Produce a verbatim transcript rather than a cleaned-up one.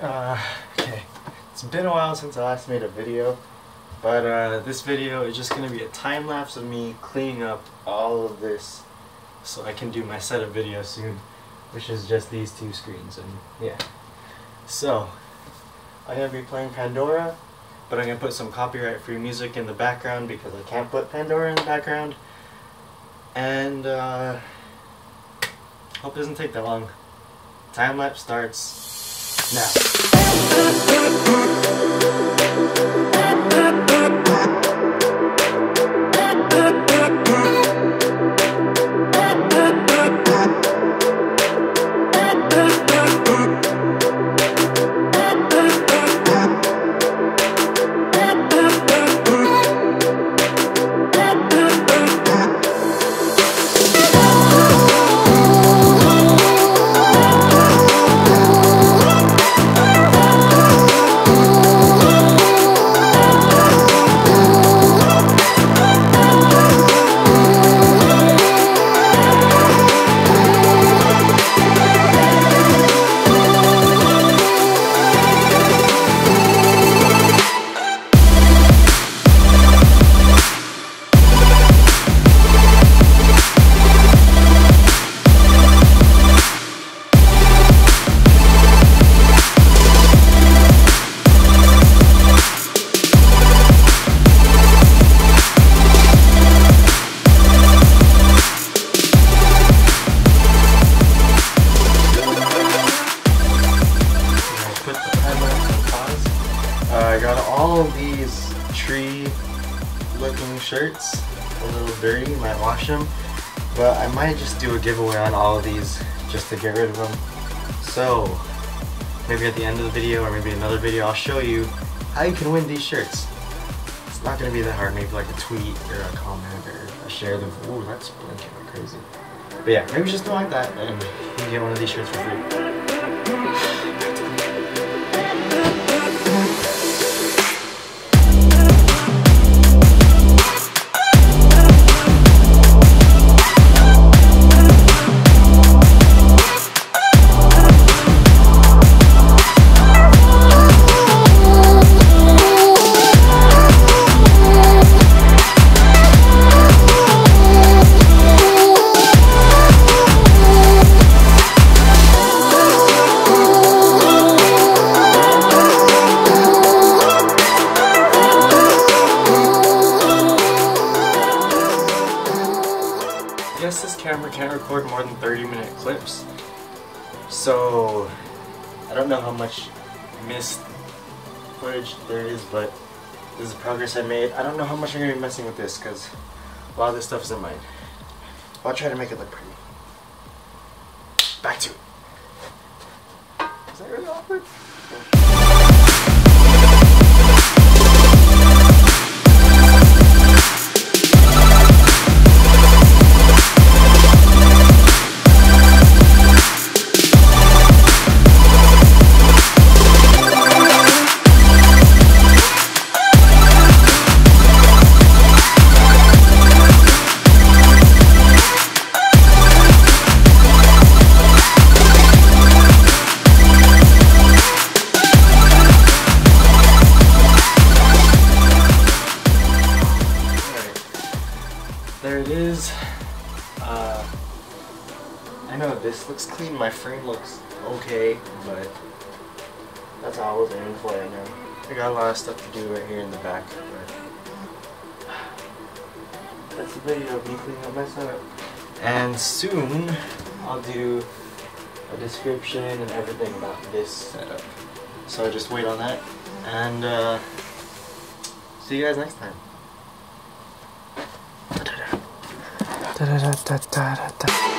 Uh, okay, it's been a while since I last made a video, but uh, this video is just going to be a time lapse of me cleaning up all of this so I can do my setup video soon, which is just these two screens. And yeah, so I'm going to be playing Pandora, but I'm going to put some copyright free music in the background because I can't put Pandora in the background, and uh, hope it doesn't take that long. Time lapse starts now. I got all of these tree-looking shirts, a little dirty, might wash them, but I might just do a giveaway on all of these just to get rid of them. So maybe at the end of the video or maybe another video I'll show you how you can win these shirts. It's not going to be that hard, maybe like a tweet or a comment or a share of, ooh, that's blinking crazy. But yeah, maybe just do like that and you can get one of these shirts for free. I guess this camera can't record more than thirty minute clips, so I don't know how much missed footage there is, but this is the progress I made. I don't know how much I'm going to be messing with this because a lot of this stuff isn't mine. I'll try to make it look pretty. Back to it. Is that really awkward? There it is. Uh, I know this looks clean, my frame looks okay, but that's how I was aiming for right now. I got a lot of stuff to do right here in the back, but that's the video of me cleaning up my setup. And soon, I'll do a description and everything about this setup. So just wait on that, and uh, see you guys next time. Da da da da da da da.